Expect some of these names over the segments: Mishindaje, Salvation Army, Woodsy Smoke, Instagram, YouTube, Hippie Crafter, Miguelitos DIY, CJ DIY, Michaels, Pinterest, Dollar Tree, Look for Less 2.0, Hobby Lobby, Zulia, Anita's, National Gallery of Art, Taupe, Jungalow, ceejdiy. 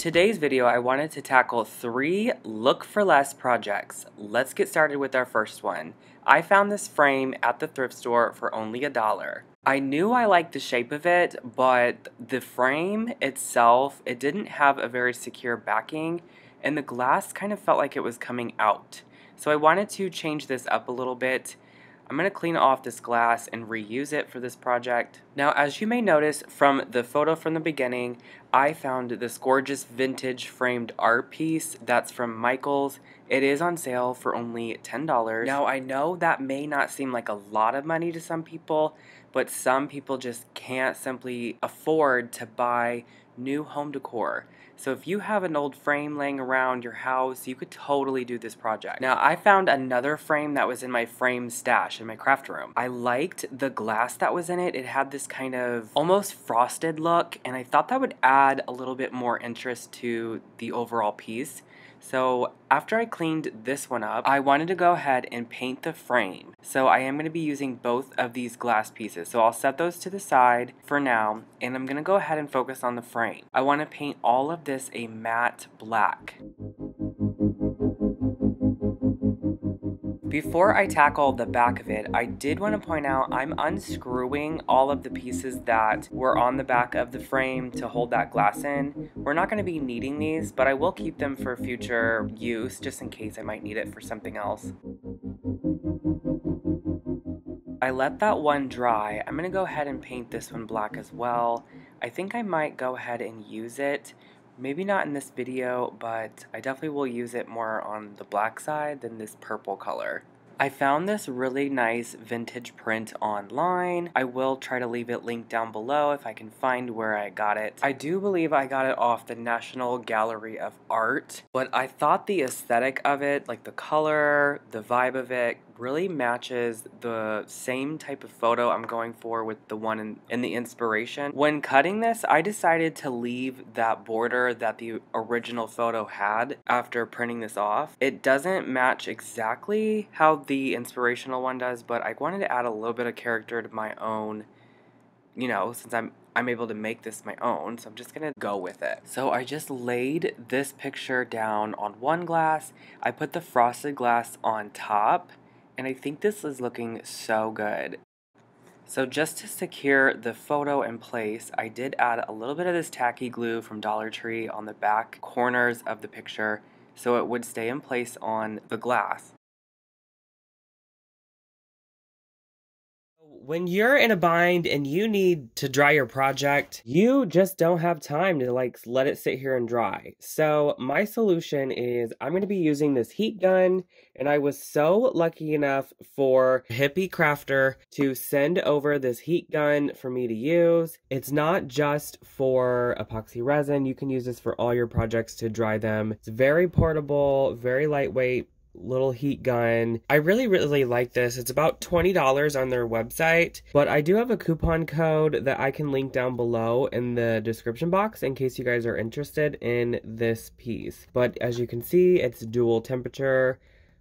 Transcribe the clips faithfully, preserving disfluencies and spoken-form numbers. today's video, I wanted to tackle three Look for Less projects. Let's get started with our first one. I found this frame at the thrift store for only a dollar. I knew I liked the shape of it, but the frame itself, it didn't have a very secure backing, and the glass kind of felt like it was coming out. So I wanted to change this up a little bit. I'm going to clean off this glass and reuse it for this project. Now, as you may notice from the photo from the beginning, I found this gorgeous vintage framed art piece that's from Michaels. It is on sale for only ten dollars. Now, I know that may not seem like a lot of money to some people, but some people just can't simply afford to buy new home decor. So if you have an old frame laying around your house, you could totally do this project. Now, I found another frame that was in my frame stash in my craft room. I liked the glass that was in it. It had this kind of almost frosted look, and I thought that would add a little bit more interest to the overall piece. So after I cleaned this one up, I wanted to go ahead and paint the frame. So I am going to be using both of these glass pieces. So I'll set those to the side for now, and I'm going to go ahead and focus on the frame. I want to paint all of this a matte black. Before I tackle the back of it, I did want to point out I'm unscrewing all of the pieces that were on the back of the frame to hold that glass in. We're not going to be needing these, but I will keep them for future use just in case I might need it for something else. I let that one dry. I'm going to go ahead and paint this one black as well. I think I might go ahead and use it. Maybe not in this video, but I definitely will use it more on the black side than this purple color. I found this really nice vintage print online. I will try to leave it linked down below if I can find where I got it. I do believe I got it off the National Gallery of Art, but I thought the aesthetic of it, like the color, the vibe of it, really matches the same type of photo I'm going for with the one in, in the inspiration. When cutting this, I decided to leave that border that the original photo had after printing this off. It doesn't match exactly how the inspirational one does, but I wanted to add a little bit of character to my own, you know, since I'm I'm able to make this my own, so I'm just gonna go with it. So I just laid this picture down on one glass. I put the frosted glass on top, and I think this is looking so good. So just to secure the photo in place, I did add a little bit of this tacky glue from Dollar Tree on the back corners of the picture so it would stay in place on the glass. When you're in a bind and you need to dry your project, you just don't have time to like let it sit here and dry. So my solution is I'm going to be using this heat gun, and I was so lucky enough for Hippie Crafter to send over this heat gun for me to use. It's not just for epoxy resin. You can use this for all your projects to dry them. It's very portable, very lightweight. Little heat gun. I really really like this. It's about twenty dollars on their website, but I do have a coupon code that I can link down below in the description box in case you guys are interested in this piece. But as you can see, it's dual temperature,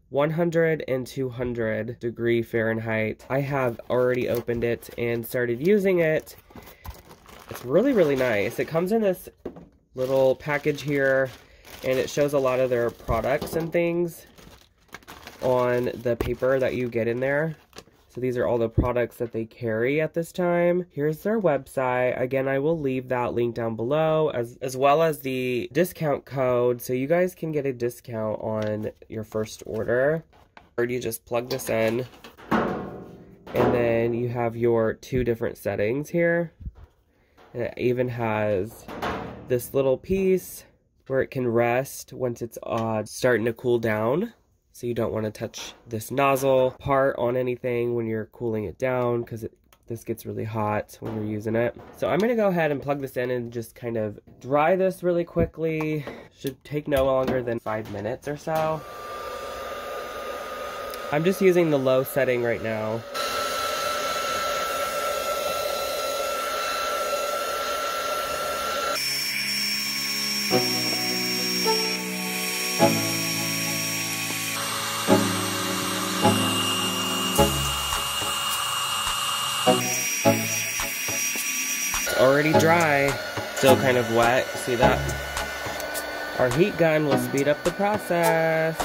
one hundred and two hundred degree Fahrenheit. I have already opened it and started using it. It's really really nice. It comes in this little package here, and it shows a lot of their products and things on the paper that you get in there. So these are all the products that they carry at this time. Here's their website. Again, I will leave that link down below as, as well as the discount code so you guys can get a discount on your first order. Or you just plug this in, and then you have your two different settings here. And it even has this little piece where it can rest once it's uh, starting to cool down. So you don't want to touch this nozzle part on anything when you're cooling it down, because this gets really hot when you're using it. So I'm going to go ahead and plug this in and just kind of dry this really quickly. Should take no longer than five minutes or so. I'm just using the low setting right now. Already dry, still kind of wet, see that? Our heat gun will speed up the process.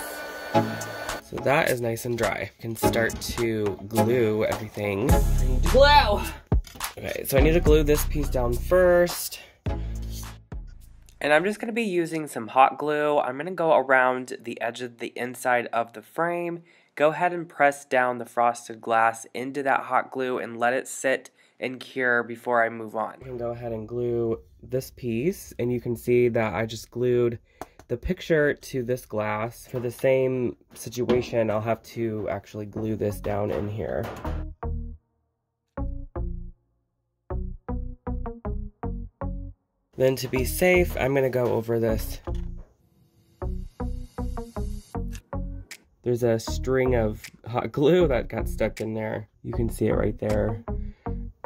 So that is nice and dry. I can start to glue everything. I need to glue! Okay, so I need to glue this piece down first. And I'm just gonna be using some hot glue. I'm gonna go around the edge of the inside of the frame. Go ahead and press down the frosted glass into that hot glue and let it sit and cure before I move on. I can go ahead and glue this piece, and you can see that I just glued the picture to this glass. For the same situation, I'll have to actually glue this down in here. Then to be safe, I'm gonna go over this. There's a string of hot glue that got stuck in there. You can see it right there.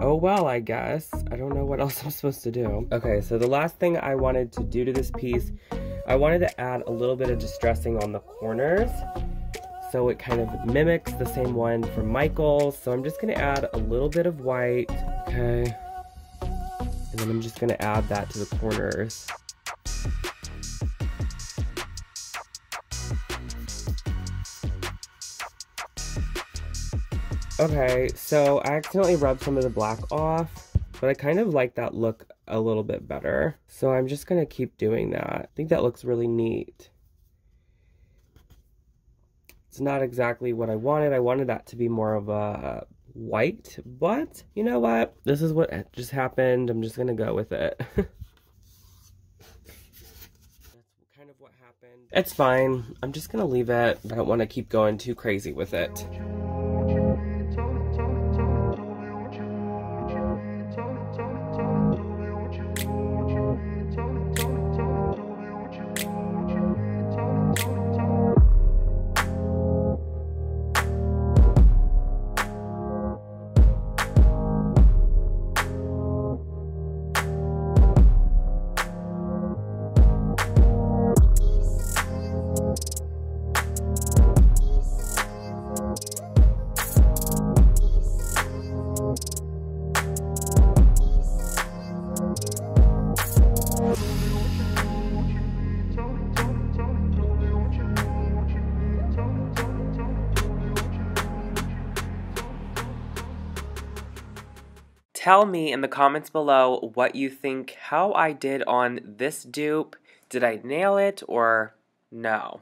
Oh well, I guess. I don't know what else I'm supposed to do. Okay, so the last thing I wanted to do to this piece, I wanted to add a little bit of distressing on the corners, so it kind of mimics the same one from Michaels. So I'm just gonna add a little bit of white, okay? And then I'm just gonna add that to the corners. Okay, so I accidentally rubbed some of the black off, but I kind of like that look a little bit better. So I'm just gonna keep doing that. I think that looks really neat. It's not exactly what I wanted. I wanted that to be more of a white, but you know what? This is what just happened. I'm just gonna go with it. Kind of what happened. It's fine. I'm just gonna leave it. I don't wanna keep going too crazy with it. Tell me in the comments below what you think how I did on this dupe. Did I nail it or no?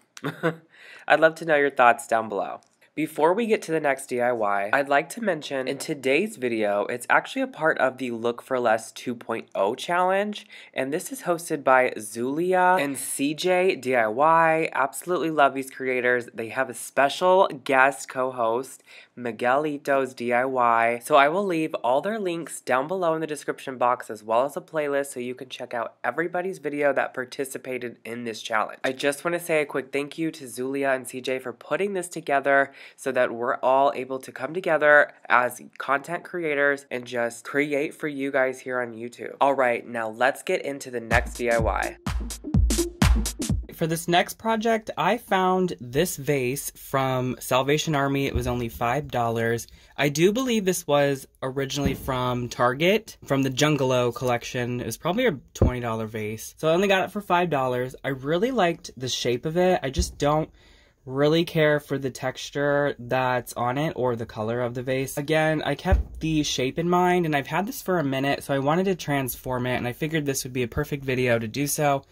I'd love to know your thoughts down below. Before we get to the next D I Y, I'd like to mention in today's video, it's actually a part of the Look for Less two point oh challenge, and this is hosted by Zulia and C J D I Y. Absolutely love these creators. They have a special guest co-host, Miguelitos D I Y. So I will leave all their links down below in the description box, as well as a playlist so you can check out everybody's video that participated in this challenge. I just want to say a quick thank you to Zulia and C J for putting this together, so that we're all able to come together as content creators and just create for you guys here on YouTube. All right, now let's get into the next D I Y. For this next project, I found this vase from Salvation Army. It was only five dollars. I do believe this was originally from Target, from the Jungalow collection. It was probably a twenty dollar vase. So I only got it for five dollars. I really liked the shape of it. I just don't really care for the texture that's on it or the color of the vase. Again, I kept the shape in mind, and I've had this for a minute, so I wanted to transform it, and I figured this would be a perfect video to do so.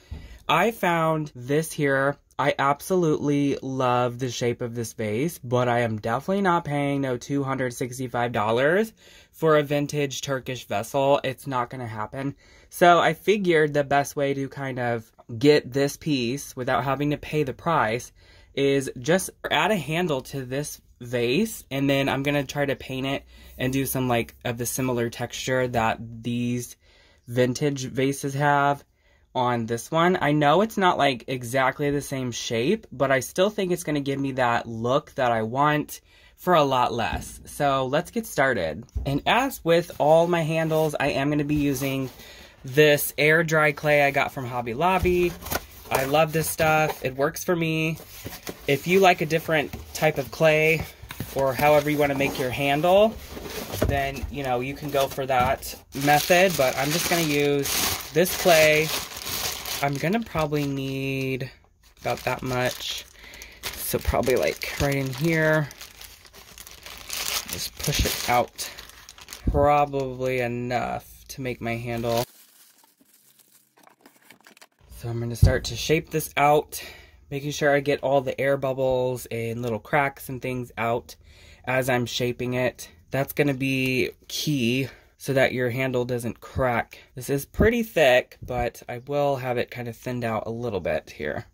I found this here. I absolutely love the shape of this vase, but I am definitely not paying no two hundred sixty-five dollars for a vintage Turkish vessel. It's not gonna happen. So I figured the best way to kind of get this piece without having to pay the price is just add a handle to this vase, and then I'm gonna try to paint it and do some like of the similar texture that these vintage vases have on this one. I know it's not like exactly the same shape, but I still think it's gonna give me that look that I want for a lot less. So let's get started. And as with all my handles, I am gonna be using this air dry clay I got from Hobby Lobby. I love this stuff. It works for me. If you like a different type of clay or however you want to make your handle, then, you know, you can go for that method. But I'm just going to use this clay I'm gonna probably need about that much. So probably like right in here. Just push it out. Probably enough to make my handle. So I'm gonna start to shape this out, making sure I get all the air bubbles and little cracks and things out as I'm shaping it. That's gonna be key so that your handle doesn't crack. This is pretty thick, but I will have it kind of thinned out a little bit here.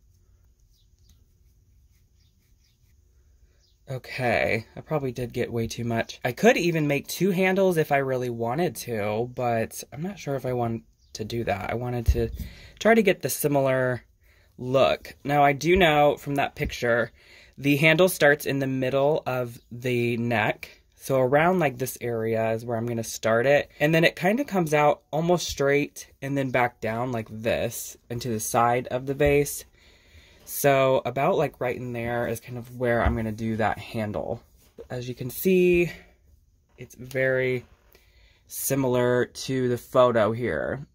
Okay, I probably did get way too much. I could even make two handles if I really wanted to, but I'm not sure if I want to do that. I wanted to try to get the similar look. Now I do know from that picture, the handle starts in the middle of the neck. So around like this area is where I'm going to start it. And then it kind of comes out almost straight and then back down like this into the side of the vase. So about like right in there is kind of where I'm going to do that handle. As you can see, it's very similar to the photo here.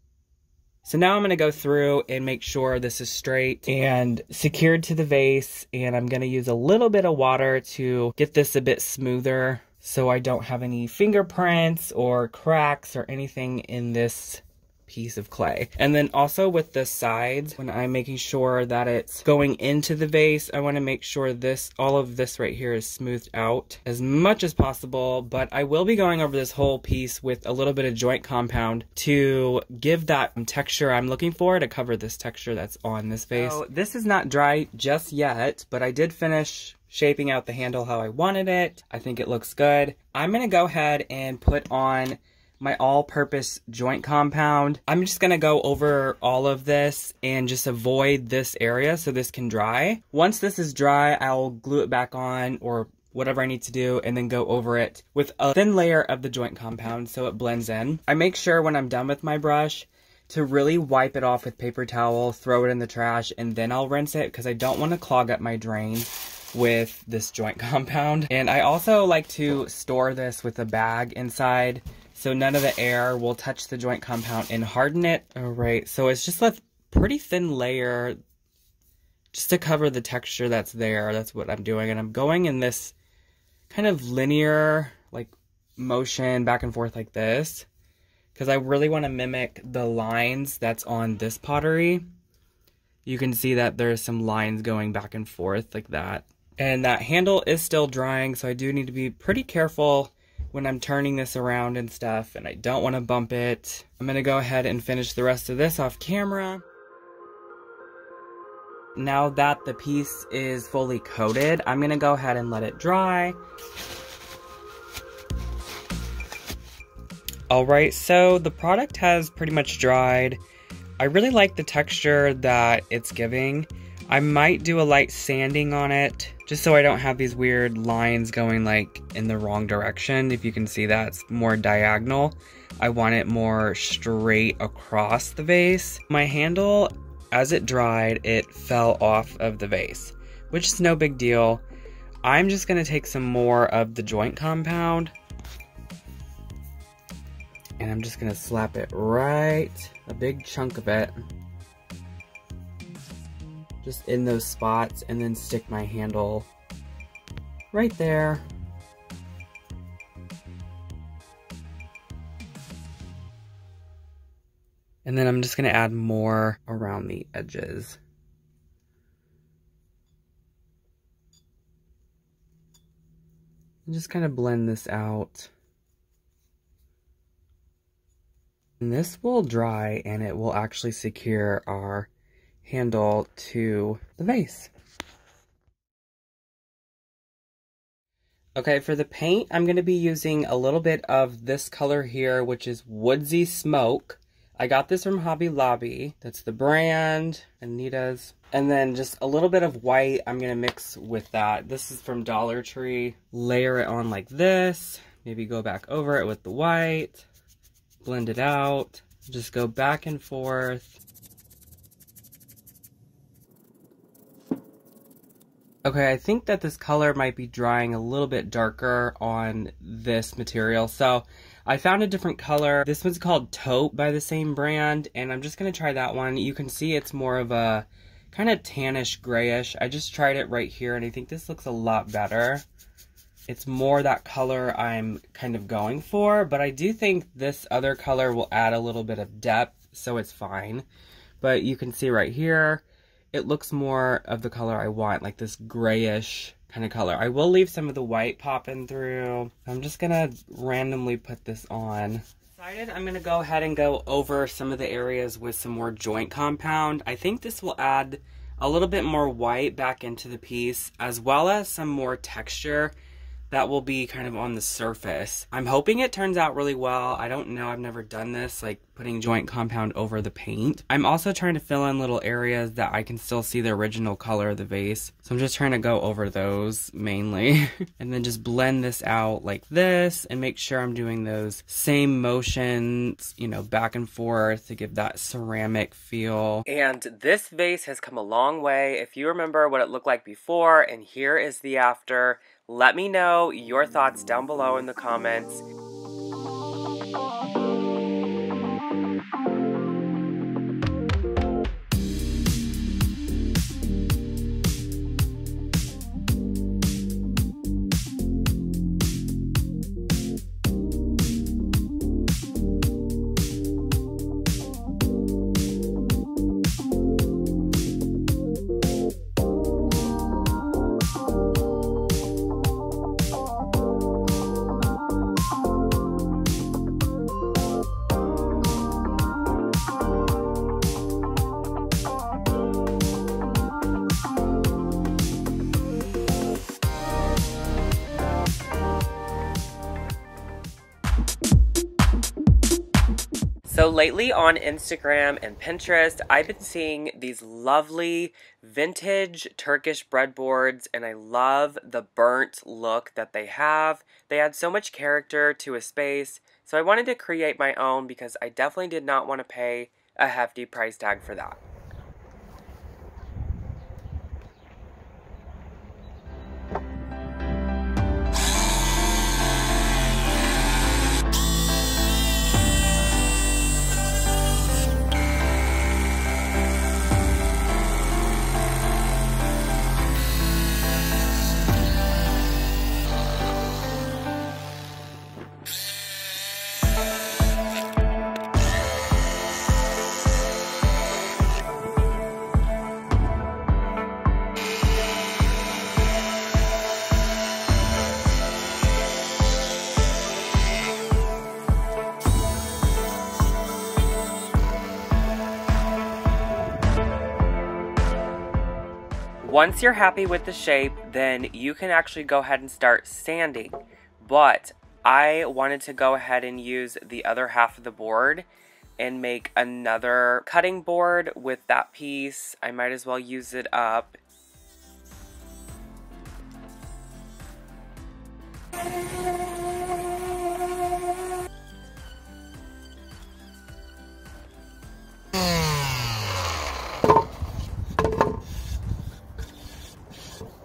So now I'm going to go through and make sure this is straight and secured to the vase. And I'm going to use a little bit of water to get this a bit smoother, so I don't have any fingerprints or cracks or anything in this piece of clay. And then also with the sides, when I'm making sure that it's going into the vase, I want to make sure this, all of this right here is smoothed out as much as possible. But I will be going over this whole piece with a little bit of joint compound to give that texture I'm looking for, to cover this texture that's on this vase. So this is not dry just yet, but I did finish shaping out the handle how I wanted it. I think it looks good. I'm gonna go ahead and put on my all-purpose joint compound. I'm just gonna go over all of this and just avoid this area so this can dry. Once this is dry, I'll glue it back on or whatever I need to do, and then go over it with a thin layer of the joint compound so it blends in. I make sure when I'm done with my brush to really wipe it off with paper towel, throw it in the trash, and then I'll rinse it because I don't want to clog up my drain with this joint compound. And I also like to store this with a bag inside so none of the air will touch the joint compound and harden it. All right, so it's just a pretty thin layer just to cover the texture that's there. That's what I'm doing. And I'm going in this kind of linear like motion back and forth like this because I really want to mimic the lines that's on this pottery. You can see that there's some lines going back and forth like that. And that handle is still drying, so I do need to be pretty careful when I'm turning this around and stuff, and I don't want to bump it. I'm going to go ahead and finish the rest of this off camera. Now that the piece is fully coated, I'm going to go ahead and let it dry. Alright, so the product has pretty much dried. I really like the texture that it's giving. I might do a light sanding on it just so I don't have these weird lines going like in the wrong direction. If you can see that, it's more diagonal. I want it more straight across the vase. My handle, as it dried, it fell off of the vase, which is no big deal. I'm just going to take some more of the joint compound, and I'm just gonna slap it right, a big chunk of it, just in those spots, and then stick my handle right there. And then I'm just gonna add more around the edges. And just kind of blend this out. And this will dry and it will actually secure our handle to the vase. Okay, for the paint, I'm going to be using a little bit of this color here, which is Woodsy Smoke. I got this from Hobby Lobby. That's the brand, Anita's. And then just a little bit of white I'm going to mix with that. This is from Dollar Tree. Layer it on like this. Maybe go back over it with the white. Blend it out, just go back and forth. Okay, I think that this color might be drying a little bit darker on this material. So I found a different color. This one's called Taupe by the same brand, and I'm just going to try that one. You can see it's more of a kind of tannish grayish. I just tried it right here, and I think this looks a lot better. It's more that color I'm kind of going for, but I do think this other color will add a little bit of depth, so it's fine. But you can see right here, it looks more of the color I want, like this grayish kind of color. I will leave some of the white popping through. I'm just gonna randomly put this on. Decided I'm gonna go ahead and go over some of the areas with some more joint compound. I think this will add a little bit more white back into the piece, as well as some more texture that will be kind of on the surface. I'm hoping it turns out really well. I don't know, I've never done this, like putting joint compound over the paint. I'm also trying to fill in little areas that I can still see the original color of the vase. So I'm just trying to go over those mainly. And then just blend this out like this and make sure I'm doing those same motions, you know, back and forth to give that ceramic feel. And this vase has come a long way. If you remember what it looked like before, and here is the after. Let me know your thoughts down below in the comments. So lately on Instagram and Pinterest, I've been seeing these lovely vintage Turkish breadboards, and I love the burnt look that they have. They add so much character to a space, so I wanted to create my own because I definitely did not want to pay a hefty price tag for that. Once you're happy with the shape, then you can actually go ahead and start sanding. But I wanted to go ahead and use the other half of the board and make another cutting board with that piece. I might as well use it up.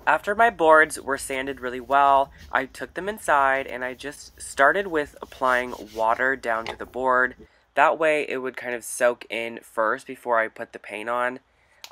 After my boards were sanded really well, I took them inside and I just started with applying water down to the board. That way it would kind of soak in first before I put the paint on.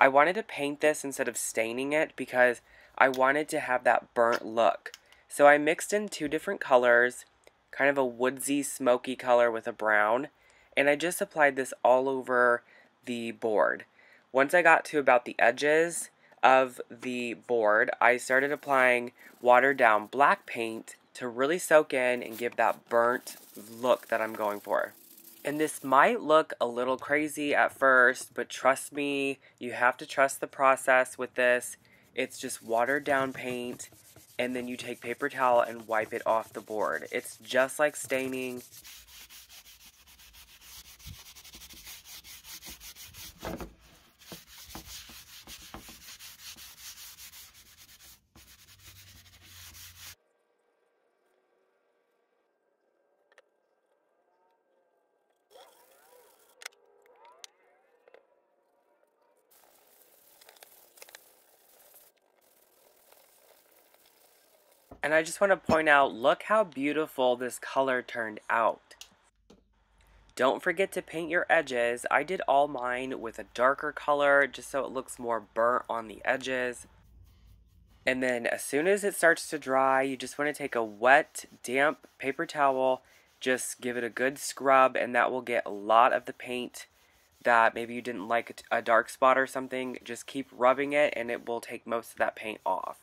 I wanted to paint this instead of staining it because I wanted to have that burnt look. So I mixed in two different colors, kind of a woodsy smoky color with a brown, and I just applied this all over the board. Once I got to about the edges of the board, I started applying watered down black paint to really soak in and give that burnt look that I'm going for. And this might look a little crazy at first, but trust me, you have to trust the process with this. It's just watered down paint, and then you take paper towel and wipe it off the board. It's just like staining. And I just want to point out, look how beautiful this color turned out. Don't forget to paint your edges. I did all mine with a darker color just so it looks more burnt on the edges. And then as soon as it starts to dry, you just want to take a wet, damp paper towel, just give it a good scrub, and that will get a lot of the paint that maybe you didn't like, a dark spot or something. Just keep rubbing it and it will take most of that paint off.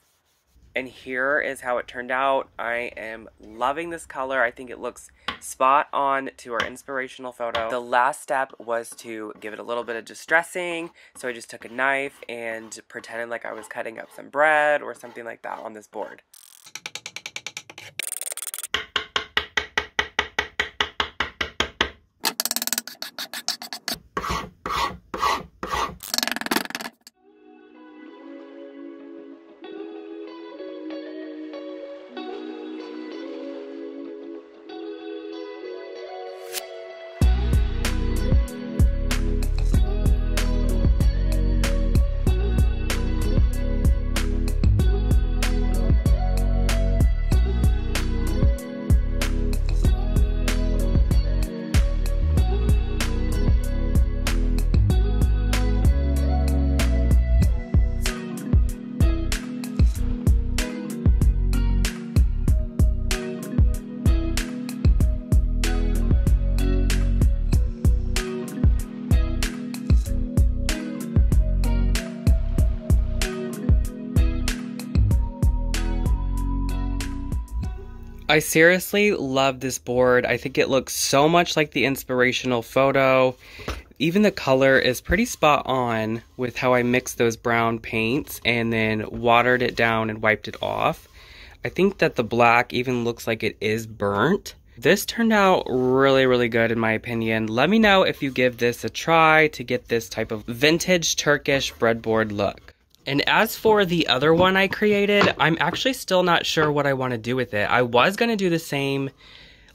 And here is how it turned out. I am loving this color. I think it looks spot on to our inspirational photo. The last step was to give it a little bit of distressing. So I just took a knife and pretended like I was cutting up some bread or something like that on this board. I seriously love this board. I think it looks so much like the inspirational photo. Even the color is pretty spot on with how I mixed those brown paints and then watered it down and wiped it off. I think that the black even looks like it is burnt. This turned out really, really good in my opinion. Let me know if you give this a try to get this type of vintage Turkish breadboard look. And as for the other one I created, I'm actually still not sure what I want to do with it. I was going to do the same,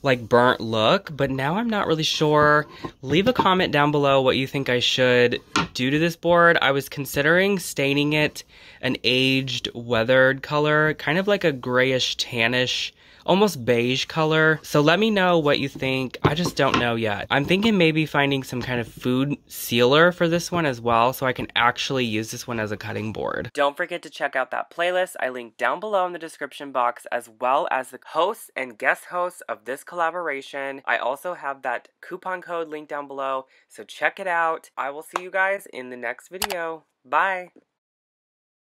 like, burnt look, but now I'm not really sure. Leave a comment down below what you think I should do to this board. I was considering staining it an aged, weathered color, kind of like a grayish, tannish, almost beige color. So let me know what you think. I just don't know yet. I'm thinking maybe finding some kind of food sealer for this one as well, so I can actually use this one as a cutting board. Don't forget to check out that playlist I linked down below in the description box, as well as the hosts and guest hosts of this collaboration. I also have that coupon code linked down below, so check it out. I will see you guys in the next video. Bye!